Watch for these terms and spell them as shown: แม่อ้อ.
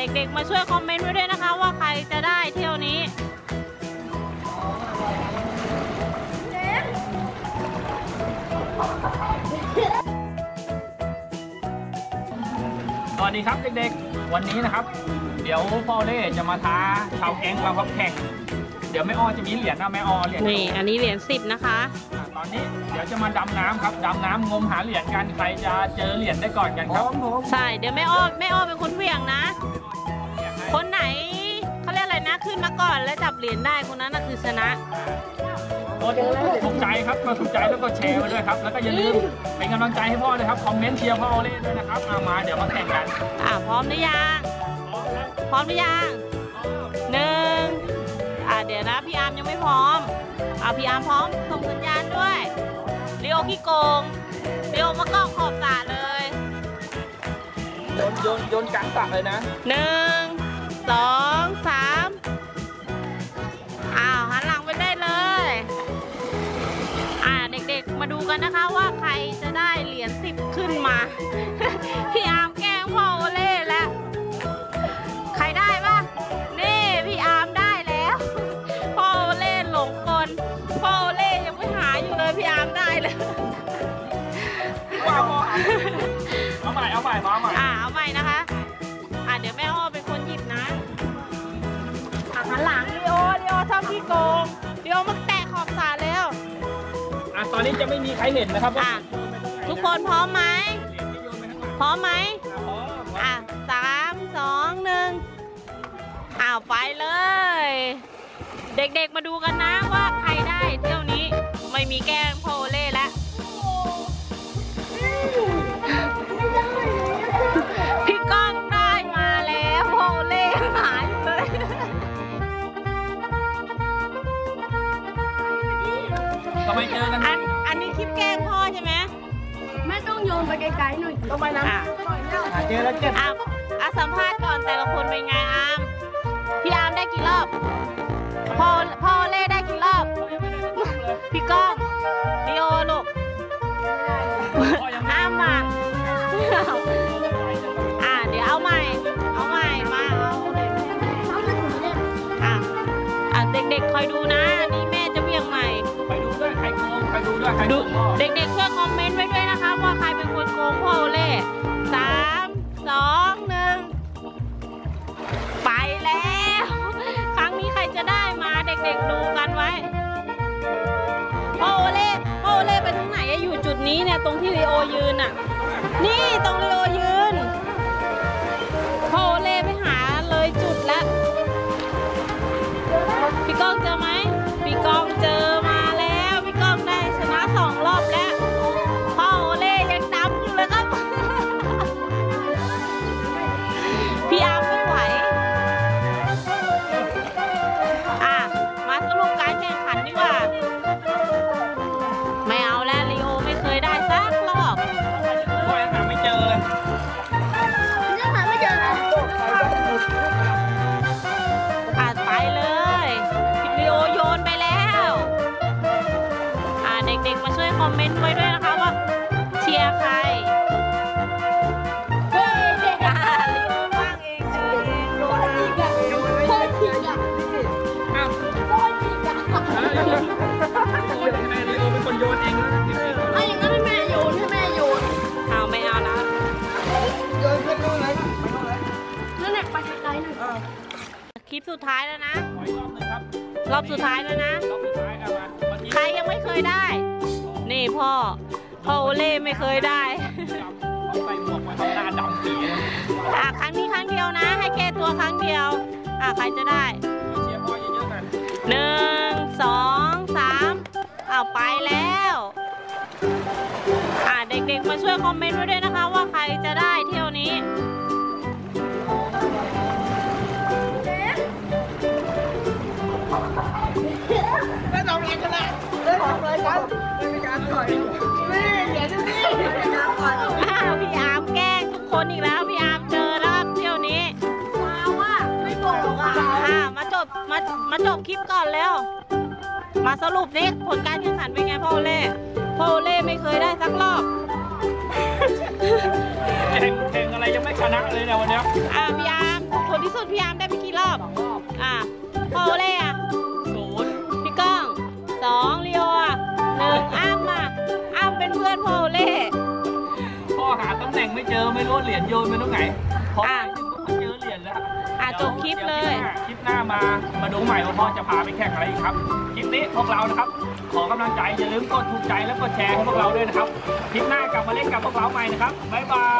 เด็กๆมาช่วยคอมเมนต์ไว้ด้วยนะคะว่าใครจะได้เที่ยวนี้สวัสดีครับเด็กๆวันนี้นะครับเดี๋ยวพ่อเล่จะมาท้าชาวแก๊งเราครับแข่งเดี๋ยวแม่อ้อจะมีเหรียญนะแม่อ้อเหรียญนี่อันนี้เหรียญ10นะคะตอนนี้เดี๋ยวจะมาดำน้ำครับดำน้ำงมหาเหรียญกันใครจะเจอเหรียญได้ก่อนกันครับใช่เดี๋ยวแม่อ้อเป็นคนเหวี่ยงนะคนไหนเขาเรียกอะไรนะขึ้นมาก่อนแล้วจับเหรียญได้คนนั้นคือชนะกดถูกใจครับกดถูกใจแล้วก็แชร์มาด้วยครับแล้วก็อย่าลืมเป็นกำลังใจให้พ่อเลยครับคอมเมนต์เชียร์พ่อเล่นด้วยนะครับมาเดี๋ยวมาแข่งกันพร้อมหรือยังพร้อมหรือยังหนึ่งเดี๋ยวนะพี่อาร์มยังไม่พร้อมพี่อาร์มพร้อมส่งสัญญาณด้วยเรียวขี้โกงเรียวมะกอกขอบสระเลยโยนกลางสระเลยนะหนึ่งสองสามหันหลังไปได้เลยเด็กๆมาดูกันนะคะว่าใครจะได้เหรียญ10ขึ้นมา พี่อาร์มแกล้งพ่อโอเล่แล้วใครได้บ้างนี่พี่อาร์มได้แล้วพ่อโอเล่หลงกลพ่อโอเล่ยังไม่หายอยู่เลยพี่อาร์มได้เลยว้าวเอาใหม่เอาใหม่นะคะเดี๋ยวแม่อ้อเป็นคนหยิบนะหันหลังเรียวทำพี่โกงเรียวมักแตะขอบสาแล้วตอนนี้จะไม่มีใครเห็นนะครับทุกคนพร้อมไหมพร้อมไหม3 2 1ไปเลยเด็กๆมาดูกันนะว่าใครได้เที่ยวนี้ไม่มีแกล้งโพเล่แล้วพี่ก้องได้มาแล้วโพเล่หายเลยทำไมเจอกันอันนี้คลิปแกล้งพ่อใช่ไหมไม่ต้องโยนไปไกลๆหน่อยต้องไปนะเจอแล้วเจ็บสัมภาษณ์ก่อนแต่ละคนเป็นไงอาร์มพี่อาร์มได้กี่รอบพ่อเล่ได้กี่รอบพี่ก้องดิโอลูกอาร์มมาเดี๋ยวเอาใหม่มาเด็กๆคอยดูนะนี่แม่จะเบี่ยงใหม่ดูเด็กๆช่วยคอมเมนต์ไว้ด้วยนะคะว่าใครเป็นคนโกงพ่อโอเล่3 2 1ไปแล้วครั้งนี้ใครจะได้มาเด็กๆดูกันไว้พ่อโอเล่ไปตรงไหนอยู่จุดนี้เนี่ยตรงที่ลีโอยืนนี่ตรงลีโอยืนพ่อโอเล่ไปหาเลยจุดแล้วพี่ก้องเจอไหมพี่ก้องเจอมาแล้วพี่ก้องได้ชนะ2รอบแล้วพ่อโอเล่ยังดำอยู่เลยครับพี่อาร์มไม่ไหวมาสรุปการแข่งขันดีกว่าไม่เอาแล้วลีโอไม่เคยได้สักรอบหาไม่เจอเลยไปเลยเด็กๆมาช่วยคอมเมนต์ไว้ด้วยนะคะว่าเชียร์ใครเฮ้ยเด็กอ่ะลิโอว่างเองโดนอีกอ่ะโดนอีกอ่ะลิโอเป็นคนโยนเองนะเอาอย่างนั้นให้แม่โยนเอาไม่เอานะโยนขึ้นนู่นเลยนั่นแหละไปไกลๆหน่อยคลิปสุดท้ายแล้วนะรอบสุดท้ายแล้วนะใครยังไม่เคยได้นี่พ่อโอเล่ไม่เคยได้ครั้งนี้ครั้งเดียวนะให้แก้ตัวครั้งเดียวใครจะได้1 2 3ไปแล้วเด็กๆมาช่วยคอมเมนต์ไว้ด้วยนะคะว่าใครจะได้เที่ยวนี้ไม่ต้องเรียนกันนะไม่ต้องเลยครับไม่มีการต่อยไม่เดี๋ยวจะตีพี่อาร์มแกล้งทุกคนอีกแล้วพี่อาร์มเจอแล้วเที่ยวนี้ว่าไม่โกงมาจบคลิปก่อนแล้วมาสรุปนี่ผลการแข่งขันเป็นไงพ่อเล่ไม่เคยได้สักรอบแข่งอะไรยังไม่ชนะเลยนะวันนี้พี่อาร์มคน ที่สุดพี่อาร์มได้ไปกี่รอบอ่ะโคเล่อะ0พี่ก้อง2ลิโออะ1อ้ำอะอ้ำเป็นเพื่อนโคเล่พ่อหาตำแหน่งไม่เจอไม่รู้เหรียญโยนไปตรงไหนพอไปถึงก็เจอเหรียญแล้วจบคลิปเลยคลิปหน้ามาดูใหม่ว่าพ่อจะพาไปแข่งอะไรอีกครับคลิปนี้พวกเรานะครับขอกำลังใจอย่าลืมกดถูกใจและกดแชร์ให้พวกเราด้วยนะครับคลิปหน้ากลับมาเล่นกับพวกเราใหม่นะครับบ๊ายบาย